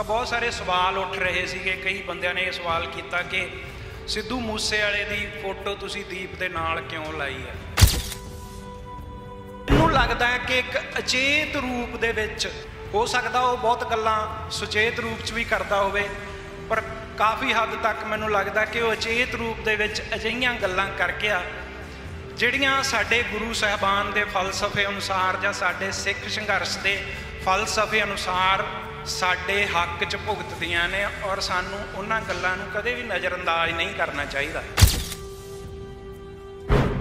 तो बहुत सारे सवाल उठ रहे थे। कई बंदियां ने यह सवाल किया कि सिद्धू मूसेवाले की फोटो तुसी दीप के नाल क्यों लाई है। मैनूं लगता है कि एक अचेत रूप दे विच हो सकता वह बहुत गल्लां सुचेत रूप च भी करता होवे, पर काफ़ी हद तक मैनूं लगता कि वह अचेत रूप दे विच अजिहियां गल्लां करके आ जिहड़ियां साडे गुरु साहबान के फलसफे अनुसार जां साडे सिख संघर्ष के फलसफे अनुसार साडे हक च भुगतदियां ने और सानू उन्हां गल्लां नूं कदे भी नज़रअंदाज नहीं करना चाहिदा।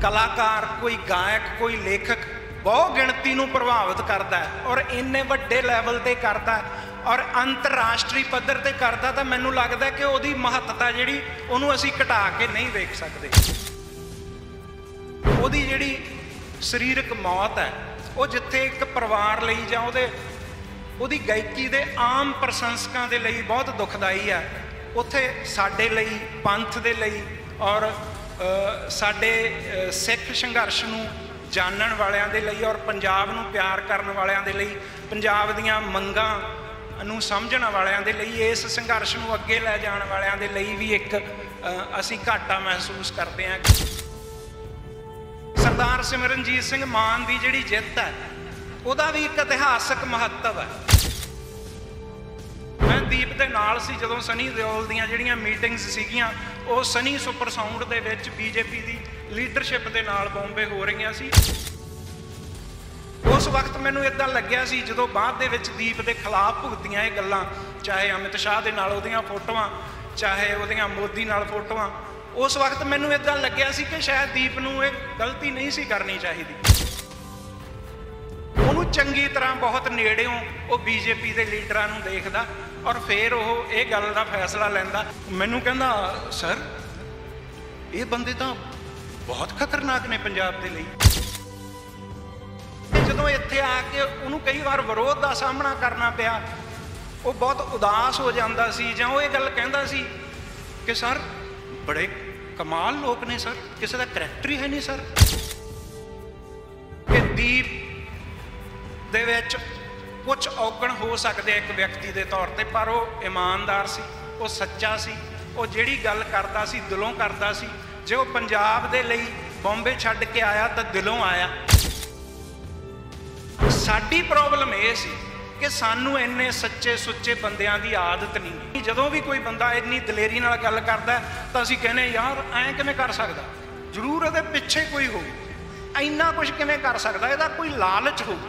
कलाकार कोई गायक कोई लेखक बहुत गिणती नूं प्रभावित करता है और इन्ने वड्डे लैवल ते करता है और अंतरराष्ट्रीय पद्धर ते करता, तो मैनूं लगदा कि उहदी महत्ता जिहड़ी उहनूं असीं घटा के नहीं वेख सकदे। उहदी जिहड़ी शरीरक मौत है वो जिथे एक परिवार लई जां उहदी गायकी दे आम प्रशंसकां दे लई बहुत दुखदाई है, उत्थे साडे लई पंथ दे लई और साडे सिख संघर्ष नूं जानण वालियां दे लई और पंजाब नूं प्यार करन वालियां दे लई पंजाब दीआं मंगां नूं समझण वालियां दे लई इस संघर्ष नूं अगे लै जाण वालियां दे लई भी एक असीं घाटा महसूस करदे हां। सरदार सिमरनजीत सिंह मान दी जिहड़ी जित है ਉਹਦਾ भी एक इतिहासक महत्व है। मैं दीप के नाल सी जदों सनी देओल दी जिहड़ियां मीटिंग्स सीगियां वो सनी सुपर साउंड दे विच बीजेपी की लीडरशिप के नाल बॉम्बे हो रही सी। उस वक्त मैनूं इदां लग्या सी जदों बाद दे विच दीप के खिलाफ भुगतियां ये गल्लां, चाहे अमित शाह दे नाल ओहदियां फोटोआं चाहे ओहदियां मोदी नाल फोटोआं, उस वक्त मैनूं इदां लग्या सी कि शायद दीप नूं ये गलती नहीं सी करनी चाहिए। चंगी तरह बहुत नेड़ियों वो बीजेपी के लीडरां नूं देखदा और फिर वह यह गल का फैसला लैंदा। मैनूं कहंदा सर ये बंदे तो बहुत खतरनाक ने पंजाब के लिए। जदों इत्थे आके उन्होंने कई बार विरोध का सामना करना पिया वो बहुत उदास हो जाता सी जां ओह गल कहंदा सी कि सर बड़े कमाल लोग ने सर किसी का करैक्टर ही है नहीं सर। कि दीप दे विच कुछ औगण हो सकते एक व्यक्ति के तौर पर, पर वो ईमानदार सी वो सच्चा सी वो जिहड़ी गल करता सी दिलों करता सी। जे वो पंजाब दे लई बॉम्बे छड्ड के आया तो दिलों आया। साडी प्रॉब्लम ये सी कि सानू इन्ने सच्चे सुच्चे बंदियां दी आदत नहीं। जदों भी कोई बंदा इन्नी दलेरी नाल गल करता तो असीं कहने यार ऐं किवें कर सकदा, जरूर उहदे पिछे कोई हो इन्ना कुछ किवें कर सकदा, इहदा कोई लालच हो।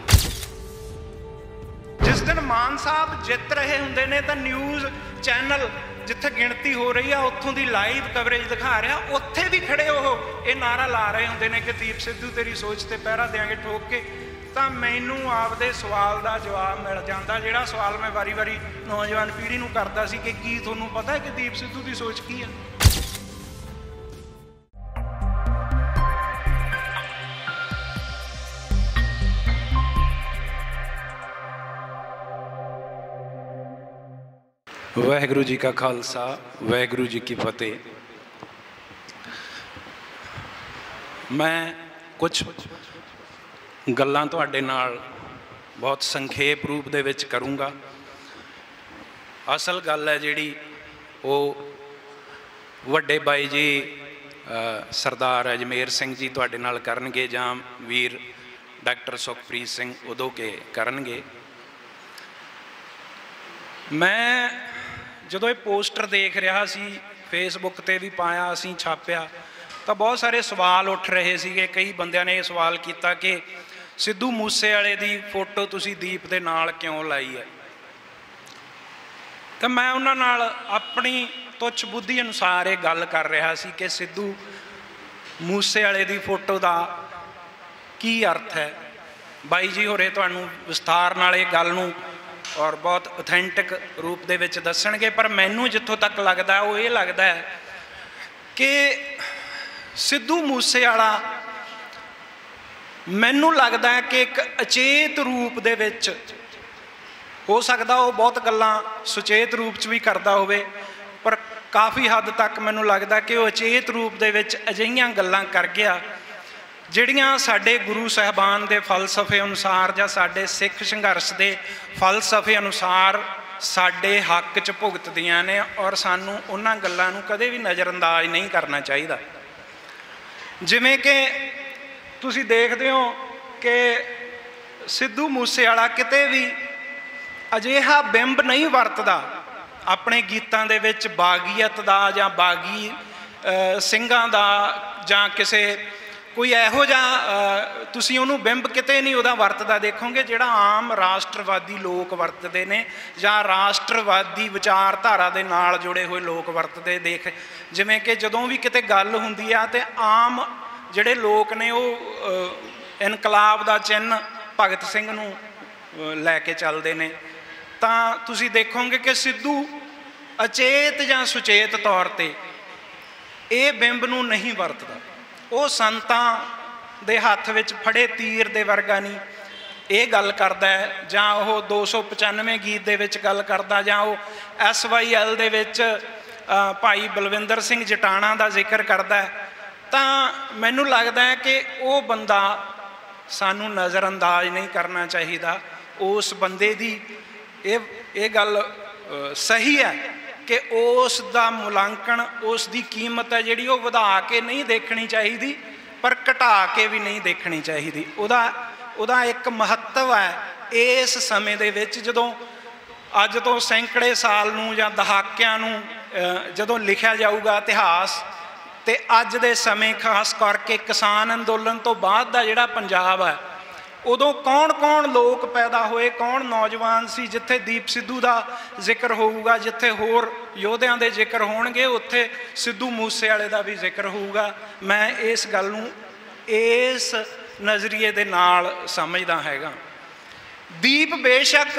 जिस दिन मान साहब जित रहे होंगे ने तो न्यूज़ चैनल जिथे गिणती हो रही है उत्थों की लाइव कवरेज दिखा रहा उत्थे भी खड़े वो ये नारा ला रहे होंगे ने कि दीप सिद्धू तेरी सोच ते पहरा देंगे ठोक के। तो मैनू आपदे सवाल का जवाब मिल जाता जिहड़ा सवाल मैं वारी वारी नौजवान पीढ़ी नूं करता सी कि की तुहानूं पता है कि दीप सिद्धू की सोच की है। वाहिगुरू जी का खालसा वाहिगुरू जी की फतेह। मैं कुछ गल्लां तुहाडे नाल बहुत संखेप रूप दे विच करूँगा। असल गल है जिहड़ी वो वड्डे बाई जी सरदार अजमेर सिंह जी तुहाडे नाल करनगे जां वीर डॉक्टर सुखप्रीत सिंह उदों के करनगे। मैं जदों ये पोस्टर देख रहा सी फेसबुक ते भी पाया असीं छापिया तो बहुत सारे सवाल उठ रहे थे। कई बंदियां ने यह सवाल किया कि सिद्धू मूसेवाले की फोटो तुसीं दीप दे नाल क्यों लाई है। तो मैं उन्हां नाल अपनी तुच्छ बुद्धि अनुसार ये गल कर रहा सी कि सिद्धू मूसेवाले की फोटो का की अर्थ है। बाई जी होरे तुहानूं विस्तार नाल इह गल नूं और बहुत ऑथेंटिक रूप दे विच दसणगे, पर मैनू जिथों तक लगता वो ये लगता है कि सिद्धू मूसेवाला मैनू लगता है कि एक अचेत रूप दे विच हो सकता वो बहुत गल्लां सुचेत रूप च भी करता होवे, पर काफ़ी हद तक मैनू लगता कि वो अचेत रूप दे विच अजिहियां गल्लां कर गया जिहड़ियां साडे गुरु साहबान के फलसफे अनुसार जां साडे सिख संघर्ष के फलसफे अनुसार साडे हक च भुगतदियां ने और सानू उन्हां गल्लां नू कदे भी नज़रअंदाज नहीं करना चाहिए। जिवें कि तुसीं देखदे हो कि सिद्धू मूसेवाला किते भी अजिहा बिंब नहीं वरतदा अपने गीतां दे विच बागीयत दा जां बागी सिंघां दा जां किसे कोई इहो जिहा तुसीं उहनूं बिंब किते नहीं उहदा वरतदा देखोगे जिहड़ा आम राष्ट्रवादी लोग वरतदे ने जां राष्ट्रवादी विचारधारा दे नाल जुड़े हुए लोग वरतदे देख। जिवें कि जदों भी किते गल हुंदी आ ते आम जिहड़े लोग ने वो इनकलाब दा चिन्ह भगत सिंह नूं लैके चलदे ने। तां तुसीं देखोगे कि सिद्धू अचेत जां सुचेत तौर ते इह बिंब नूं नहीं वरतदा। वो संतां दे हत्थ विच फड़े तीर दे वर्गा नहीं ये गल करदा है जां वो 295 गीत दे विच गल करदा जां वो SYL दे विच भाई बलविंद जटाणा का जिक्र करदा है। तां मैनूं लगदा है कि वो बंदा सानू नज़रअंदाज नहीं करना चाहिए। उस बंदे दी ये गल सही है कि उस दा मुलांकन उस दी कीमत है जिहड़ी वह वधा के नहीं देखनी चाहिए पर घटा के भी नहीं देखनी चाहिए। उदा एक महत्व है इस समय दे विच जदों अज तो सैकड़े साल नूं जां दहाकिआं नूं जदों लिखिया जाऊगा इतिहास ते अज दे समय खास करके किसान अंदोलन तो बाद दा जिहड़ा पंजाब है उदों कौन कौन लोग पैदा हुए कौन नौजवान सी जिथे दीप सिद्धू का जिक्र होगा जिथे होर योद्धियां दे जिक्र होणगे उत्थे सिद्धू मूसेवाले का भी जिक्र होगा। मैं इस गल नूं इस नज़रिए दे नाल समझदा हैगा। दीप बेशक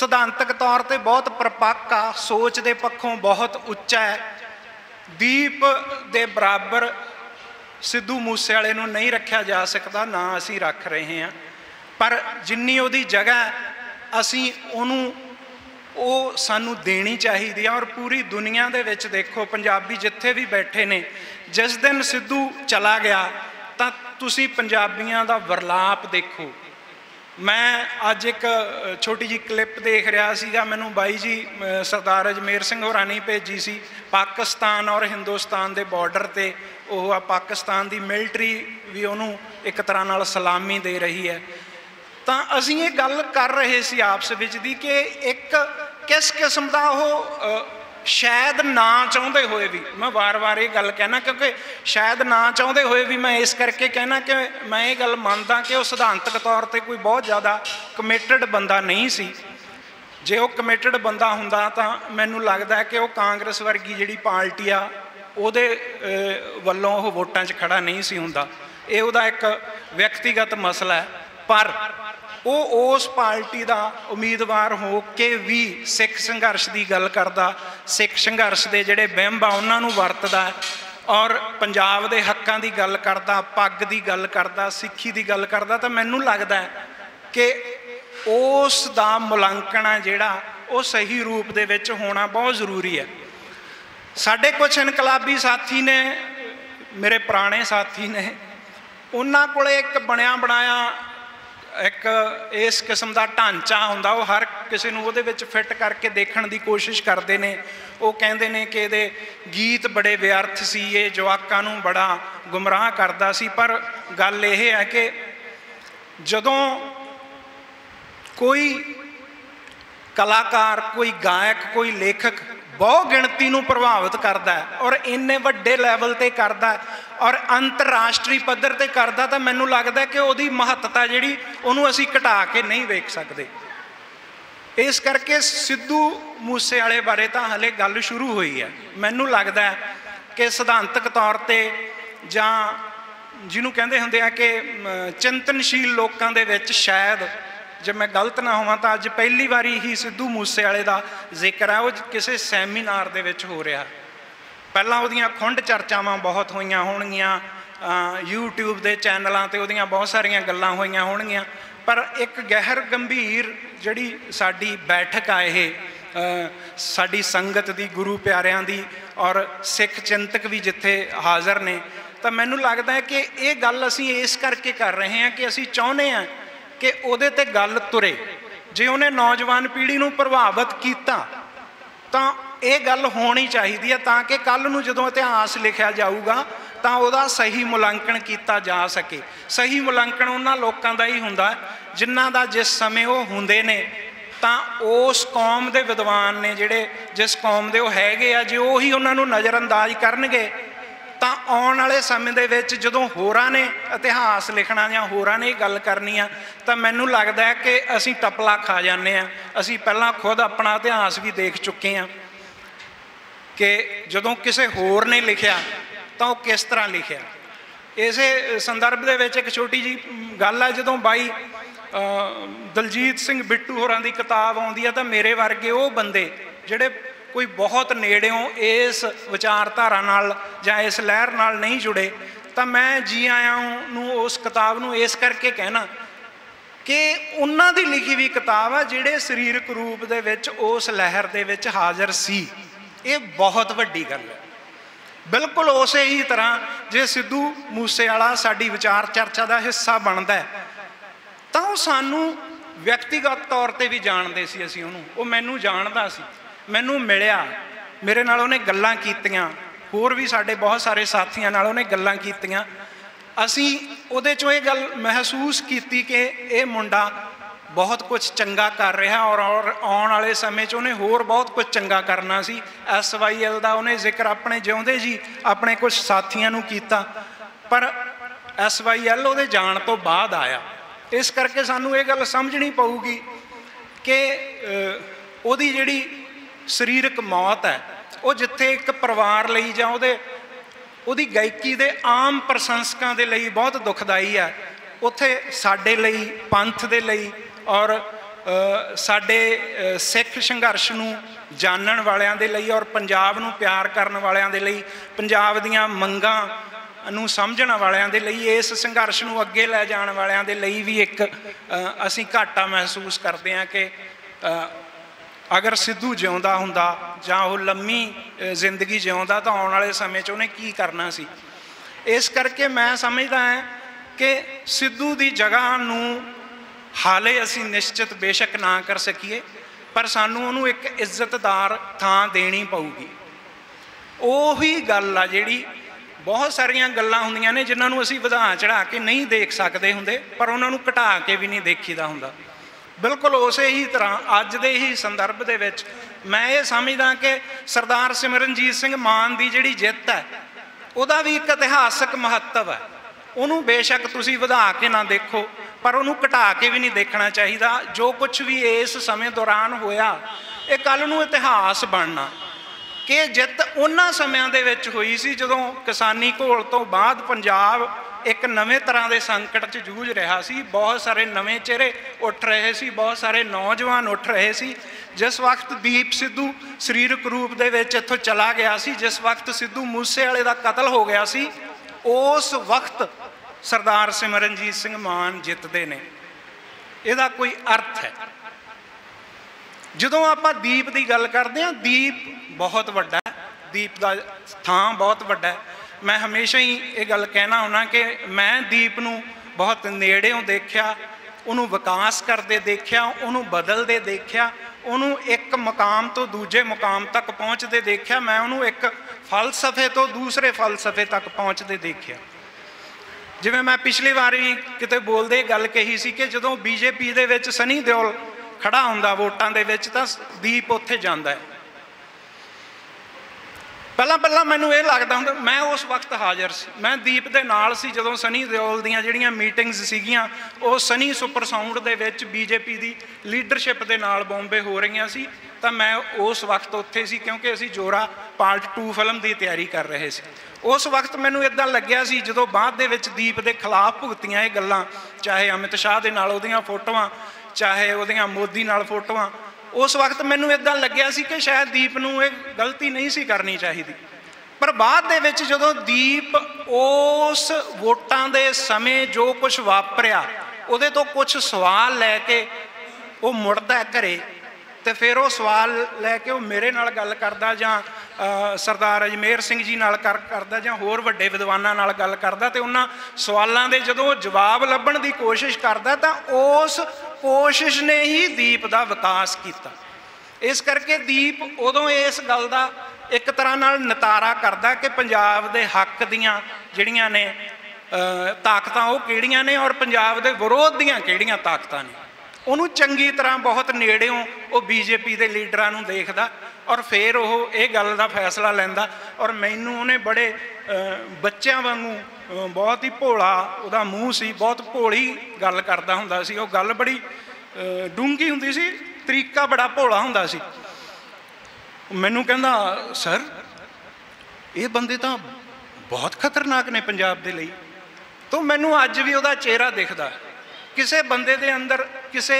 सिद्धांतक तौर ते बहुत परपक्क आ सोच दे पक्षों बहुत उच्चा है। दीप दे बराबर सिद्धू मूसेवाले नूं नहीं रखा जा सकता ना असी रख रहे हैं पर जिन्नी उहदी जगह असी उहनूं ਉਹ ਸਾਨੂੰ ਦੇਣੀ ਚਾਹੀਦੀ ਆ। और पूरी दुनिया ਦੇ ਵਿੱਚ देखो पंजाबी जिथे भी बैठे ने जिस दिन सिद्धू चला गया तो ਤੁਸੀਂ ਪੰਜਾਬੀਆਂ ਦਾ ਵਰਲਾਪ देखो। मैं ਅੱਜ एक छोटी जी क्लिप देख रहा ਸੀਗਾ ਮੈਨੂੰ ਬਾਈ जी सरदार अजमेर सिंह ਹੋਰਾਂ ਨੇ भेजी सी। पाकिस्तान और हिंदुस्तान के बॉर्डर से वह पाकिस्तान की मिलटरी भी उन्होंने एक तरह नाल सलामी दे रही है। तो असी ये गल कर रहे सी आपस विच दी कि एक किस किस्म का वो शायद ना चाहते हुए भी मैं बार बार ये गल कहना क्योंकि शायद ना चाहते हुए भी मैं इस करके कहना कि मैं ये गल मानता कि वह सिद्धांतक तौर पर कोई बहुत ज़्यादा कमिटेड बंदा नहीं सी। जे वह कमिटेड बंदा हुंदा तां मैनूं लगदा है कि वह कांग्रेस वर्गी जिहड़ी पार्टी आ ਉਹਦੇ ਵੱਲੋਂ ਉਹ ਵੋਟਾਂ 'ਚ ਖੜਾ ਨਹੀਂ ਸੀ ਹੁੰਦਾ। ਇਹ ਉਹਦਾ ਇੱਕ ਵਿਅਕਤੀਗਤ ਮਸਲਾ ਹੈ ਪਰ ਉਹ ਉਸ ਪਾਰਟੀ ਦਾ ਉਮੀਦਵਾਰ ਹੋ ਕੇ ਵੀ ਸਿੱਖ ਸੰਘਰਸ਼ ਦੀ ਗੱਲ ਕਰਦਾ ਸਿੱਖ ਸੰਘਰਸ਼ ਦੇ ਜਿਹੜੇ ਬਿੰਬ ਆ ਉਹਨਾਂ ਨੂੰ ਵਰਤਦਾ ਔਰ ਪੰਜਾਬ ਦੇ ਹੱਕਾਂ ਦੀ ਗੱਲ ਕਰਦਾ ਪੱਗ ਦੀ ਗੱਲ ਕਰਦਾ ਸਿੱਖੀ ਦੀ ਗੱਲ ਕਰਦਾ। ਤਾਂ ਮੈਨੂੰ ਲੱਗਦਾ ਕਿ ਉਸ ਦਾ ਮੁਲਾਂਕਣ ਆ ਜਿਹੜਾ ਉਹ ਸਹੀ ਰੂਪ ਦੇ ਵਿੱਚ ਹੋਣਾ ਬਹੁਤ ਜ਼ਰੂਰੀ ਹੈ। साढ़े कुछ इनकलाबी साथी ने मेरे पुराने साथी ने उन्हां कोल एक बनिया बनाया एक इस किस्म का ढांचा हुंदा वो हर किसी नूं उहदे विच फिट करके देखण दी कोशिश करते हैं। वो कहते हैं कि ये गीत बड़े व्यर्थ सी ये जवाकां नूं बड़ा गुमराह करता सी पर गल ये है कि जदों कोई कलाकार कोई गायक कोई लेखक बहुत गिणती नूं प्रभावित करता है और इन्ने वड्डे लैवल ते करता है और अंतरराष्ट्रीय पद्धर ते करता तो मैनूं लगता है कि उहदी महत्ता जिहड़ी उहनूं असीं घटा के नहीं वेख सकते। इस करके सिद्धू मूसेवाले बारे तो हले गल शुरू हुई है। मैनूं लगता है कि सिद्धांतक तौर ते जां जिहनूं कहिंदे हुंदे आ कि चिंतनशील लोकां दे विच शायद जे मैं गलत ना होवां तो अज पहली बारी ही सिद्धू मूसेवाले का जिक्र है वह किसी सैमीनार दे विच हो रहा। पहलां उहदियां खुंड चर्चावां बहुत होईयां होणगीयां यूट्यूब के चैनलों ते उहदियां बहुत सारियां गल्लां होईयां होणगीयां पर एक गहर गंभीर जिहड़ी साडी बैठक आ इह साडी संगत दी गुरु प्यारियां दी और सिख चिंतक भी जिथे हाज़र ने। तो मैनूं लगदा है कि ये गल असीं इस करके कर रहे हैं कि असीं चाहुंदे हां कि उहदे ते गल तुरे जे उन्हें नौजवान पीढ़ी को प्रभावित किया तो ये गल होनी चाहिए है ताकि कल नूं जदों इतिहास लिखा जाऊगा तो वह सही मुलांकन किया जा सके। सही मुलांकन उन्हां लोकां दा ही हुंदा जिन्हां दा जिस समय वो हुंदे ने तो उस कौम के विद्वान ने जिहड़े जिस कौम के वो हैगे आ जे उही उन्हां नूं नज़रअंदाज करनगे तो आने वाले समय के जो होरां ने इतिहास लिखना या होरां ने गल करनी है तो मैनू लगता है कि असी टपला खा जाने हैं। असी पहला खुद अपना इतिहास भी देख चुके हैं कि जदों किसी होर ने लिखा तो वह किस तरह लिखा। इस संदर्भ के एक छोटी जी गल है जदों बाई दलजीत सिंह बिट्टू होरां दी किताब आउंदी है तो मेरे वर्गे वो बंदे जिहड़े कोई बहुत नेड़ों इस विचारधारा जां इस लहर नाल नहीं जुड़े तो मैं जी आया हूँ उस किताब नूं इस करके कहना कि उन्हां दी लिखी हुई किताब आ जिहड़े शरीरक रूप दे विच उस लहर दे विच हाज़र सी। ये बहुत वड्डी गल है। बिल्कुल उस ही तरह जे सिद्धू मूसेवाला साडी विचार चर्चा का हिस्सा बनता है तो सानू व्यक्तिगत तौर पर भी जानते सी। असीं उहनूं वो मैनूं जानदा सी, मैनू मिलिया, मेरे नाल उन्हें गल्लां कीतियां, होर भी साढ़े बहुत सारे साथियों नाल उन्हें गल्लां कीतियां। असी उहदे चों ये गल महसूस कीती कि ये मुंडा बहुत कुछ चंगा कर रहा और आने वाले समय च उन्हें होर बहुत कुछ चंगा करना सी। SYL का उन्हें जिक्र अपने जिउंदे जी अपने कुछ साथियों नूं कीता पर SYL उहदे जाण तो बाद आया। इस करके सानू ये गल समझनी पऊगी कि उहदी जिहड़ी शरीरक मौत है वो जिथे एक परिवार लई जां उहदी गायकी दे आम प्रशंसकां दे लई बहुत दुखदाई है, उत्थे साडे लई पंथ दे लई और साडे सिख संघर्ष नूं जानण वालियां दे लई और पंजाब नूं प्यार करन वालियां दे लई पंजाब दीयां मंगां नूं समझण वालियां दे लई इस संघर्ष नूं अगे लै जाण वालियां दे लई भी एक असीं घाटा महसूस करदे हां कि अगर सिद्धू जिउंदा हुंदा जां ओह लम्मी जिंदगी जिउंदा तो आने वाले समय च उन्हें की करना सी। इस करके मैं समझदा है कि सिद्धू दी जगह नूं हाले असी निश्चित बेशक ना कर सकीए पर सानू उहनूं एक इज्जतदार थां देनी पऊगी। उही गल आ जिहड़ी बहुत सारियां गल्लां हुंदियां ने जिन्हां नूं असी वधा चढ़ा के नहीं देख सकदे हुंदे पर उहनां नूं घटा के भी नहीं देखीदा हुंदा। बिल्कुल उस ही तरह अज दे ही संदर्भ दे विच मैं ये समझदा कि सरदार सिमरनजीत सिंह मान की जिहड़ी जित है उहदा भी एक इतिहासक महत्व है। उहनूं बेशक तुसीं वधा के ना देखो पर उहनूं घटा के भी नहीं देखना चाहिए। जो कुछ भी इस समय दौरान होया ये कल नूं इतिहास बनना कि जित उन्हां समियां दे विच होई सी जदों किसानी घोल तो बाद पंजाब एक नवे तरह के संकट से जूझ रहा सी। बहुत सारे नवे चेहरे उठ रहे सी, बहुत सारे नौजवान उठ रहे सी। जिस वक्त दीप सिद्धू शरीरक रूप दे विच इत्थों चला गया सी, जिस वक्त सिद्धू मूसेवाले दा कतल हो गया सी, उस वक्त सरदार सिमरनजीत सिंह मान जितते ने। इहदा कोई अर्थ है। जदों आपां दीप की गल करते हैं, दीप बहुत वड्डा है, दीप का थां बहुत वड्डा है। मैं हमेशा ही ये गल कहना हुन्ना कि मैं दीप नूं बहुत नेड़ों देखिया, उन्होंने विकास करते देखिया, उन्होंने बदलते देखिया, उन्होंने एक मुकाम तो दूजे मुकाम तक पहुँचते देखिया, मैं उन्होंने एक फलसफे तो दूसरे फलसफे तक पहुँचते देखिया। जिवें मैं पिछली बार भी किते बोलदे गल कही सी कि जदों BJP दे विच सनी देओल खड़ा हुंदा वोटां दे विच तां दीप उत्थे जांदा है। पहला पहला मैनू ये लगता हूँ मैं उस वक्त हाज़र सी, मैं दीप के नाल सी जदों सनी देओल दियां जिहड़ियां मीटिंग्स सीगियां वो सनी सुपर साउंड दे विच BJP की लीडरशिप के नाल बॉम्बे हो रही सी तो मैं उस वक्त उत्थे सी क्योंकि असी जोरा पार्ट 2 फिल्म की तैयारी कर रहे सी। उस वक्त मैनू इदां लग्या सी जदों बाद दे विच दीप के खिलाफ भुगतियां ये गल्लां, चाहे अमित शाह दे नाल उहदियां फोटोआं, चाहे उहदियां मोदी नाल फोटोआं, उस वक्त मैनू इदां लग्या सी कि शायद दीप नूं ये गलती नहीं सी करनी चाहिए पर बाद दे विच जदों दीप उस वोटां दे समय जो कुछ वापरिया उहदे तो कुछ सवाल लैके वो मुड़दा घरे तो फिर वो सवाल लैके वो मेरे नाल गल करदा जां सरदार अजमेर सिंह जी नाल करदा जां होर वड्डे विद्वानां नाल गल करदा ते उन्हां सवालां दे जदों जवाब लभण दी कोशिश करदा तां उस कोशिश ने ही दीप दा विकास कीता। इस करके दीप उदों इस गल दा एक तरह नाल नतारा करदा कि पंजाब दे हक दियां जिहड़ियां ने ताकतां ओह किहड़ियां ने और पंजाब दे विरोध दियां किहड़ियां ताकतां ने। उन्होंने चंगी तरह बहुत नेड़ियों वह बीजेपी के लीडरां नूं देखदा और फिर वह इस गल का फैसला लैंदा। और मैनूं उन्हें बड़े बच्चों वांगू बहुत ही भोला उहदा मूँह सी, बहुत भोली गल करदा हुंदा सी। वह गल बड़ी डूंघी हुंदी सी, तरीका बड़ा भोला हुंदा सी। मैनूं कहंदा सर ये बंदे तो बहुत खतरनाक ने पंजाब दे लई। तो मैनूं अज भी उहदा चेहरा दिखदा, किसी बंदे दे अंदर किसी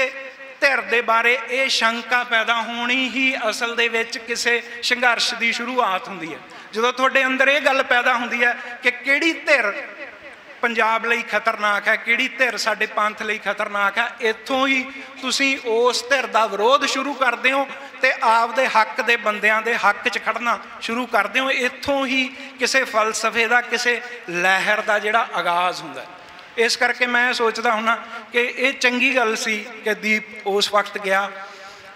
धिर दे बारे ये शंका पैदा होनी ही असल दे विच किसी संघर्ष की शुरुआत हुंदी है। जदों तुहाडे अंदर ये गल पैदा हुंदी है कि किहड़ी धिर पंजाब लई खतरनाक है, किहड़ी धिर साडे पंथ लई खतरनाक है, इत्थों ही तुसीं उस धिर दा विरोध शुरू करदे हो ते आपदे हक दे बंदियां दे हक च खड़ना शुरू करदे हो। इत्थों ही किसी फलसफे दा, किसी लहर दा जिहड़ा आगाज़ हुंदा है। इस करके मैं सोचता हूँ कि ये चंगी गल सी कि दीप उस वक्त गया।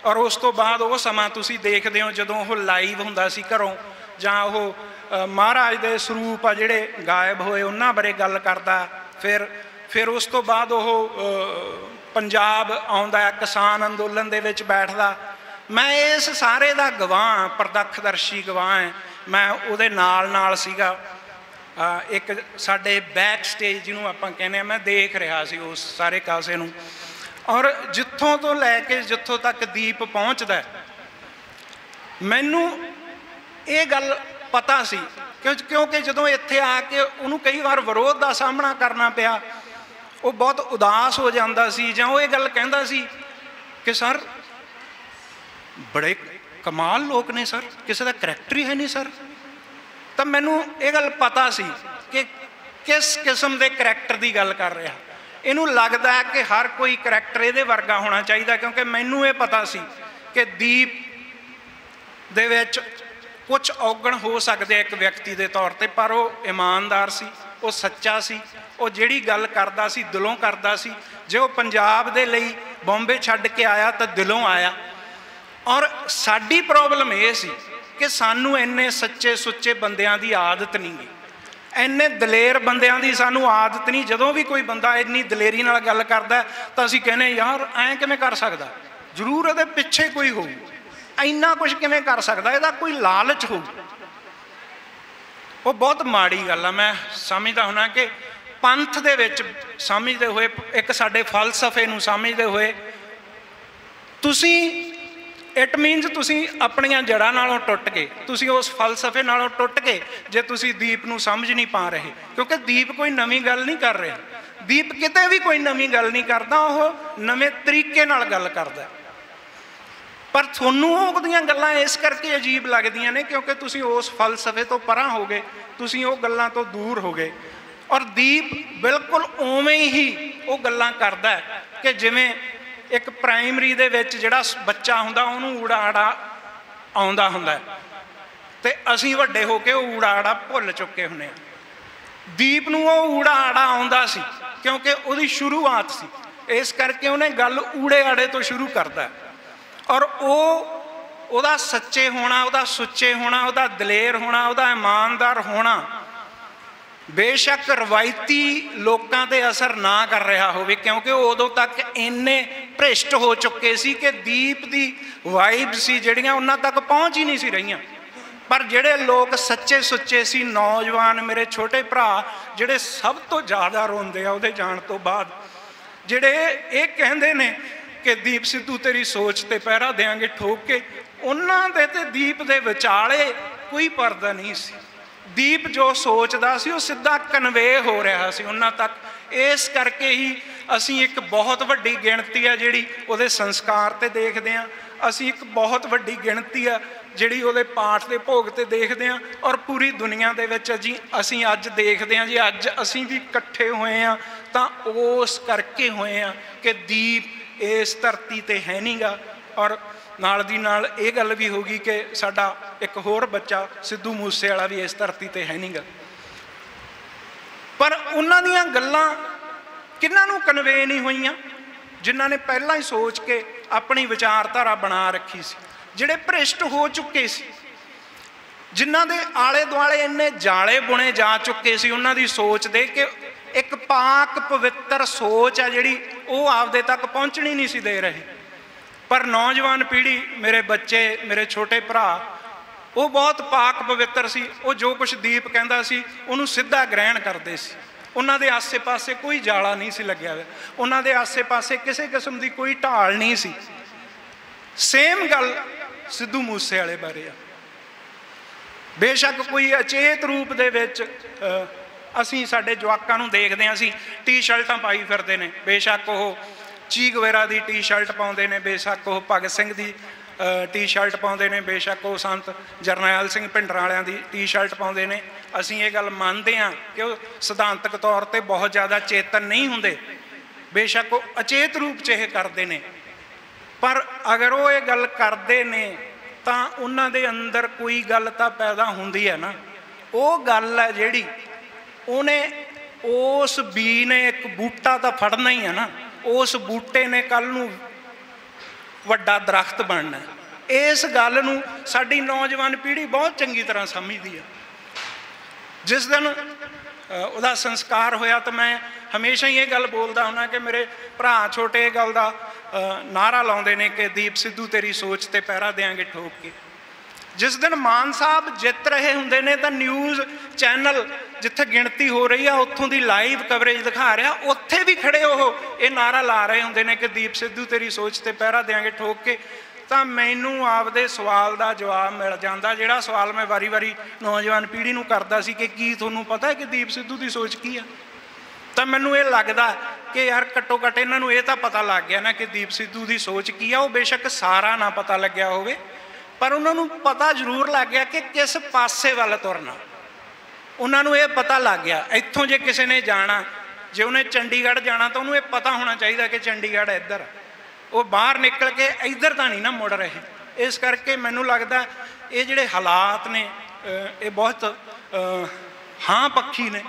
और उस तो बाद वो समा तुसीं देखदे हो जदों वो लाइव हुंदा सी घरों, जां वो महाराज दे सरूप आ जिहड़े गायब होए उन्हां बारे गल करदा। फिर उस तो बाद वो पंजाब आउंदा, किसान अंदोलन दे विच बैठदा। मैं इस सारे दा गवाह, प्रत्यक्षदर्शी गवाह है। मैं उहदे नाल नाल सीगा। एक साढ़े बैक स्टेज जिन्हों आपां कहने, मैं देख रहा सी उस सारे कासे नूं। और जित्थों तो लैके जित्थों तक दीप पहुँचता है, मैनू ये गल पता सी क्योंकि जदों इत्थे आके उन्होंने कई बार विरोध का सामना करना पिया, वो बहुत उदास हो जाता सी। जां वो ये गल कहता सी कि सर बड़े कमाल लोग ने सर, किसी का करैक्टर ही है नहीं सर। तो मैनू ये गल पता सी कि किस किस्म के करैक्टर की गल कर रहा। इनू लगता है कि हर कोई करैक्टर ये वर्गा होना चाहिए, क्योंकि मैनू ये पता सी कि दीप दे विच कुछ औगण हो सकते एक व्यक्ति के तौर पर, पर वह ईमानदार सी, वह सच्चा सी, वह जिहड़ी गल करदा सी दिलों करदा सी। जे वह पंजाब दे लई बॉम्बे छड्ड के आया तो दिलों आया। और साडी प्रॉब्लम ये सी कि सानू इन्ने सच्चे सुच्चे बंदियां दी आदत नहीं गई, इन्ने दलेर बंदियां दी सानू आदत नहीं। जदों भी कोई बंदा इन्नी दलेरी नाल गल करदा तां असीं कहने यार ऐं किवें कर सकदा, जरूर इहदे पिछे कोई होऊ, इन्ना कुछ किवें कर सकदा, इहदा कोई लालच होऊ। वो बहुत माड़ी गल आ। मैं समझदा हुंदा कि पंथ दे विच समझदे होए, एक साडे फलसफे नूं समझदे होए तुसीं इट मीनस तुसीं अपनियां जड़ां नालों टुट के, तुसीं उस फलसफे नालों टुट के जे तुसीं दीप नूं समझ नहीं पा रहे। क्योंकि दीप कोई नवीं गल नहीं कर रहा, दीप किते भी कोई नवीं गल नहीं करदा, वह नवें तरीके नाल गल करदा। पर तुहानूं ओहदियां गल्लां इस करके अजीब लगदियां ने क्योंकि तुसीं उस फलसफे तो परां हो गए, तुसीं ओह गल्लां तो दूर हो गए। और दीप बिल्कुल उवें ही ओह गल्लां करदा है कि जिवें एक प्राइमरी दे विच जिहड़ा बच्चा हुंदा उहनूं ऊड़ा-आड़ा आउंदा हुंदा है ते असीं वड्डे हो के ओह ऊड़ा-आड़ा भुल चुके हुंदे हां। दीप नूं ओह ऊड़ा-आड़ा आउंदा सी क्योंकि उहदी शुरुआत सी। इस करके उहने गल ऊड़े-आड़े तो शुरू करदा है। और ओह उहदा सच्चे होना, उहदा सुच्चे होना, उहदा दलेर होना, उहदा ईमानदार होना बेशक रवायती लोगों पर असर ना कर रहा हो, क्योंकि उदों तक इन्ने भ्रिष्ट हो चुके सी कि दीप की वाइब सी जिहड़ियां उन्हां तक पहुँच ही नहीं सी रहियां। पर जिहड़े लोग सच्चे सुच्चे सी, नौजवान मेरे छोटे भरा जिहड़े सब तो ज़्यादा रोंदे आ उहदे जाण तो बाद, जिहड़े ये कहंदे ने कि दीप सिद्धू तेरी सोच ते पहरा देंगे ठोक के, उन्हां दे ते दीप दे विचाले कोई पर्दा नहीं सी। दीप जो सोचता सी वो सीधा कन्वे हो रहा सी उन्हां तक। इस करके ही असी एक बहुत वड्डी गिणती है जिहड़ी उहदे संस्कार ते देखदे हां, असी एक बहुत वड्डी गिणती है जिहड़ी उहदे पाठ दे भोग ते देखदे हां। और पूरी दुनिया दे विच जी असी अज देखदे हां जी अज असी भी इकट्ठे होए हां तां उस करके होए हां कि दीप इस धरती ते है नहींगा। और नाल दी नाल ये गल भी होगी कि साडा एक होर बच्चा सिद्धू मूसेवाला भी इस धरती ते है नहीं गा। पर उन्हां दीयां गल्लां किन्हां नूं कन्वे नहीं होईयां, जिन्हां ने पहलां ही सोच के अपनी विचारधारा बना रखी सी, जिहड़े भ्रिष्ट हो चुके सी, जिन्हां दे आले दुआले इन्ने जाले बुने जा चुके सी उन्हां दी सोच दे कि एक पाक पवित्र सोच है जिहड़ी वह आपदे तक पहुँचनी नहीं सी दे रही। पर नौजवान पीढ़ी, मेरे बच्चे, मेरे छोटे भरा, वो बहुत पाक पवित्र सी, वो जो कुछ दीप कहता सी उन्होंने सीधा ग्रहण करते सी। उन्होंने दे आसे पासे कोई जाला नहीं सी लग्या हुआ, उन्होंने दे आसे पासे किसी किस्म की कोई ढाल नहीं सी। सेम गल सिद्धू मूसेवाले बारे आ। बेशक कोई अचेत रूप दे विच असीं साडे जवाकां नूं देखदे आं असीं टी शर्टां पाई फिरदे ने, बेशक वो चीग वगैरह की टी शर्ट पाते हैं, बेशक वह भगत सिंह की टी शर्ट पाते हैं, बेशक वह संत जरनैल सिंह भिंडरालियां की टी शर्ट पाते हैं। असीं ये गल मानते हैं कि वह सिद्धांतक तौर पर बहुत ज़्यादा चेतन नहीं होंदे, बेशक वह अचेत रूप च यह करते हैं। पर अगर वो ये गल करते हैं तो उन्हां दे अंदर कोई गल तां पैदा होंदी है ना। वो गल है जिहड़ी उन्हें उस बी ने एक बूटा तां फड़ना ही है ना, उस बूटे ने कल नूं वड्डा दरख्त बनना। इस गल नूं साडी नौजवान पीढ़ी बहुत चंगी तरह समझदी है। जिस दिन उहदा संस्कार होया तो मैं हमेशा ही ये गल बोलदा हुंदा कि मेरे भरा छोटे इह गल दा नारा लाउंदे ने कि दीप सिद्धू तेरी सोच ते पहरा देंगे ठोक के। जिस दिन मान साहब जित रहे हुंदे ने तो न्यूज़ चैनल जिथे गिणती हो रही है उत्थों की लाइव कवरेज दिखा रहा, उत्थे भी खड़े वो ये नारा ला रहे होंगे ने कि दीप सिद्धू तेरी सोच ते पहरा देंगे ठोक के। तो मैनू आपदे सवाल का जवाब मिल जाता, जिहड़ा सवाल मैं वारी वारी नौजवान पीढ़ी नूं करदा सी कि तुहानूं पता है कि दीप सिद्धू की सोच की है। तो मैनू ये लगता कि यार घट्टो घट्ट इन्हां नूं ये तां पता लग गया ना कि दीप सिद्धू की सोच की है। वह बेशक सारा ना पता लग्या होवे पर उन्होंने पता जरूर लग गया कि किस पासे वाल तुरना। उन्होंने ये पता लग गया इतों जे किसी ने जाना, जे उन्हें चंडीगढ़ जाना तो उन्होंने पता होना चाहिए कि चंडीगढ़ इधर, वो बाहर निकल के इधर तो नहीं ना मुड़ रहे। इस करके मैनू लगता ये जोड़े हालात ने ये बहुत हाँ पक्षी ने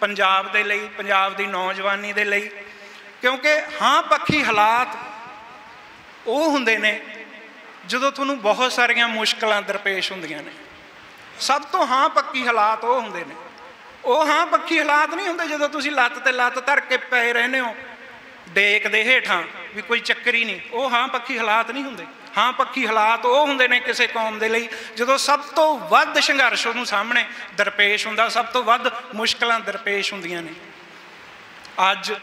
पंजाब के लिए, पंजाब की नौजवानी के लिए, क्योंकि हाँ पक्षी हालात वो होंगे ने जो थोनू बहुत सारिया मुश्किल दरपेश होंदियां ने। सब तो हाँ पक्की हालात वो होंदे ने, वो हाँ पक्की हालात नहीं होंदे जो तुसीं लत्त ते लत्त धर के पै रहने हो डेक दे हेठां भी कोई चक्कर ही नहीं। वो हाँ पक्की हालात नहीं होंदे। हाँ पक्की हालात वो होंदे ने किसी कौम दे लई जो सब तो वध संघर्ष उहनू सामने दरपेश हुंदा, सब तो वध मुश्किलां दरपेश होंदियां ने। अज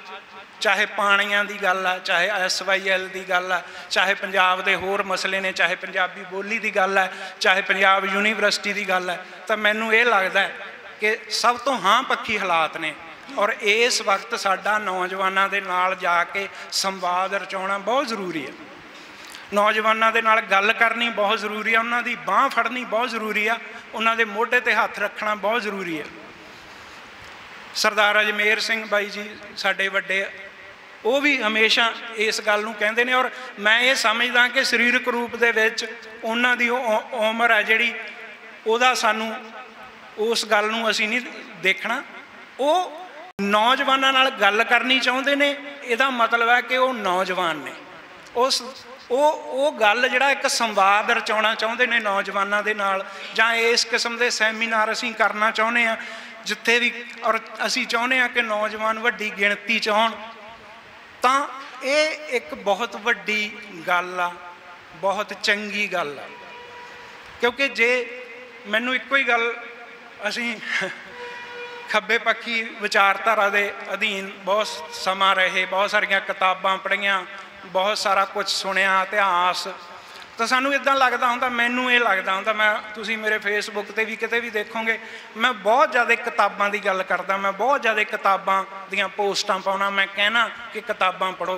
चाहे पाणियां दी गल आ, चाहे SYL की गल आ, चाहे पंजाब दे होर मसले ने, चाहे पंजाबी बोली की गल आ, चाहे पंजाब यूनीवर्सिटी की गल है, तो मैनू ये लगता है कि सब तो हाँ पक्की हालात ने। और इस वक्त साडा नौजवानों के नाल जाके संवाद रचाउणा बहुत जरूरी है, नौजवानों के नाल गल करनी बहुत जरूरी है, उन्हां दी बांह फड़नी बहुत जरूरी है, उन्हां दे मोढे ते हत्थ रखना बहुत जरूरी है। सरदार अजमेर सिंह बाई जी साडे वड्डे, वो भी हमेशा इस गल नूं कहंदे ने और मैं ये समझदा कि शरीरक रूप दे विच उन्हां दी उम्र है जिहड़ी उहदा सानूं उस गल नूं असीं नहीं देखना। वो नौजवानां नाल गल करनी चाहुंदे ने, इहदा मतलब है कि वो नौजवान ने, उस वो गल जिहड़ा एक संवाद रचाउणा चाहुंदे ने नौजवानां दे नाल, जां इस किस्म दे सैमीनार असीं करना चाहुंदे आ जिथे भी। और असीं चाहुंदे आ कि नौजवान वड्डी गिणती च आउण, तां इह एक बहुत वड्डी गल आ, बहुत चंगी गल आ। क्योंकि जे मैनूं इक्को ही गल असीं खब्बे पक्खी विचारधारा दे अधीन बहुत समा रहे, बहुत सारियां किताबां पढ़ियां, बहुत सारा कुछ सुनिया इतिहास, तो सानू इदा लगता होंदा, मैनू ये लगता होंदा, मैं तुसीं मेरे फेसबुक ते भी किते भी देखोगे मैं बहुत ज़्यादा किताबां दी गल करदा, मैं बहुत ज़्यादा किताबां दियां पोस्टां पाउणा, मैं कहना कि किताबां पढ़ो।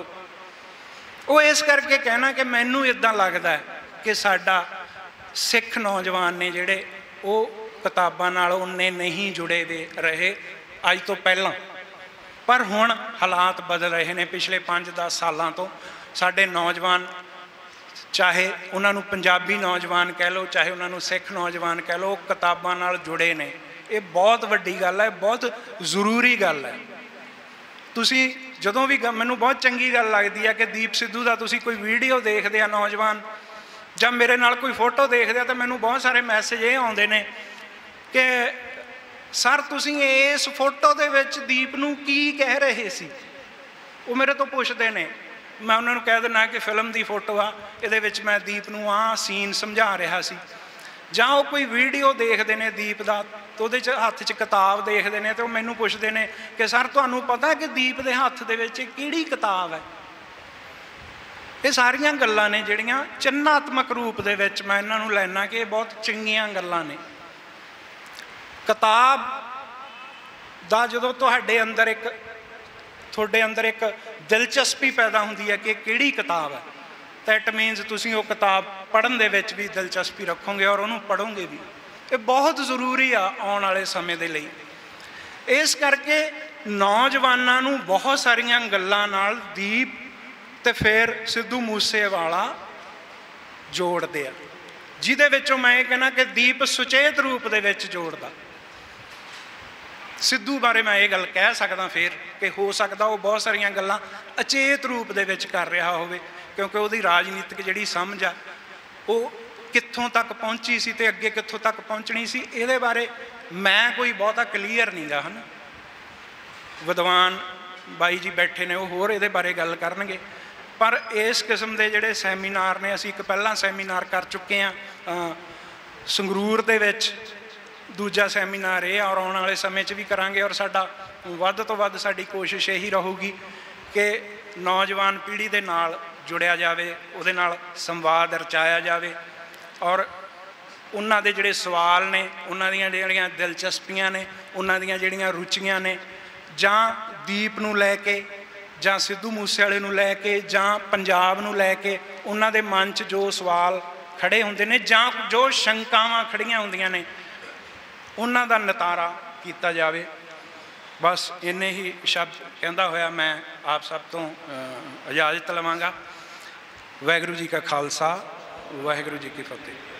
वो इस करके कहना कि मैनू इदा लगता है कि साडा सिख नौजवान ने जिहड़े वो किताबां नाल उन्ने नहीं जुड़े दे रहे अज तो पहलां। पर हुण हालात बदल रहे ने, पिछले 5-10 सालों तो साडे नौजवान चाहे उन्होंने पंजाबी नौजवान कह लो, चाहे उन्होंने सिख नौजवान कह लो, किताबों नाल जुड़े ने। ये बहुत वड्डी गल है, बहुत जरूरी गल है। तुसी जदों भी मैनू बहुत चंगी गल लगदी है कि दीप सिद्धू दा तुसी कोई वीडियो देखदे आ नौजवान, जब मेरे नाल कोई फोटो देखदे आ तो मैनू बहुत सारे मैसेज ये आउंदे ने कि सर तुसी इस फोटो दे विच दीप नू की कह रहे सी। वो मेरे तो पुछदे ने, मैं उन्होंने कह देना कि फिल्म की फोटो आ, ये मैं दीप नू आ सीन समझा रहा सी। जां वो कोई वीडियो देखते हैं दीप का तो वो हथ च किताब देखते हैं तो मैनू पुछते हैं कि सर तुहानू पता कि दीप के हथ दे विच किहड़ी किताब है। ये सारिया गल्लां ने जिहड़ियां चिन्हात्मक रूप दे विच मैं इन्हां लैना कि बहुत चंगियां गल्लां ने। किताब दा जदों तुहाडे अंदर एक दिलचस्पी पैदा होती है कि किहड़ी किताब है तो इट मीनस तुसीं वो किताब पढ़न दे विच भी दिलचस्पी रखोगे और उन्होंने पढ़ोगे भी। ये बहुत जरूरी आ आने वाले समय के लिए। इस करके नौजवानों नूं बहुत सारिया गल्लां नाल दीप ते फिर सिद्धू मूसेवाला जोड़दे आ, जिहदे विचों मैं कहना कि दीप सुचेत रूप दे विच जोड़दा। सिद्धू बारे मैं ये गल कह सकदा फिर कि हो सकता वो बहुत सारिया गल्लां अचेत रूप दे विच कर रहा होवे, क्योंकि उहदी राजनीतिक जिहड़ी समझ आ वो कित्थों तक पहुँची सी ते अगे कित्थों तक पहुँचनी सी, इहदे बारे मैं कोई बहुता क्लीयर नहीं गा। है ना, विद्वान बाई जी बैठे ने वो होर इहदे बारे गल करनगे, पर इस किस्म के जिहड़े सैमीनार ने असीं एक पहला सैमीनार कर चुके हाँ संगरूर दे विच, दूजा सैमीनार ये और आने वाले समय भी करांगे। और साडा वध तो वध साडी कोशिश यही रहूगी कि नौजवान पीढ़ी दे नाल जुड़िया जाए, उहदे नाल संवाद रचाया जाए और उन्हां दे जिहड़े सवाल ने, उन्हां दियां जिहड़ियां दिलचस्पियां ने, उन्हां दियां जिहड़ियां रुचियां ने, जां दीप नूं लै के जां सिद्धू मूसेवाले नूं लै के जां पंजाब नूं लै के उन्हां दे मन च जो सवाल खड़े हुंदे ने जां जो शंकावां खड़ियां हुंदियां ने उन्हां दा नितारा किया जाए। बस इन्ने ही शब्द कहता होया मैं आप सब तो इजाजत लवांगा। वाहिगुरू जी का खालसा, वाहिगुरू जी की फतेह।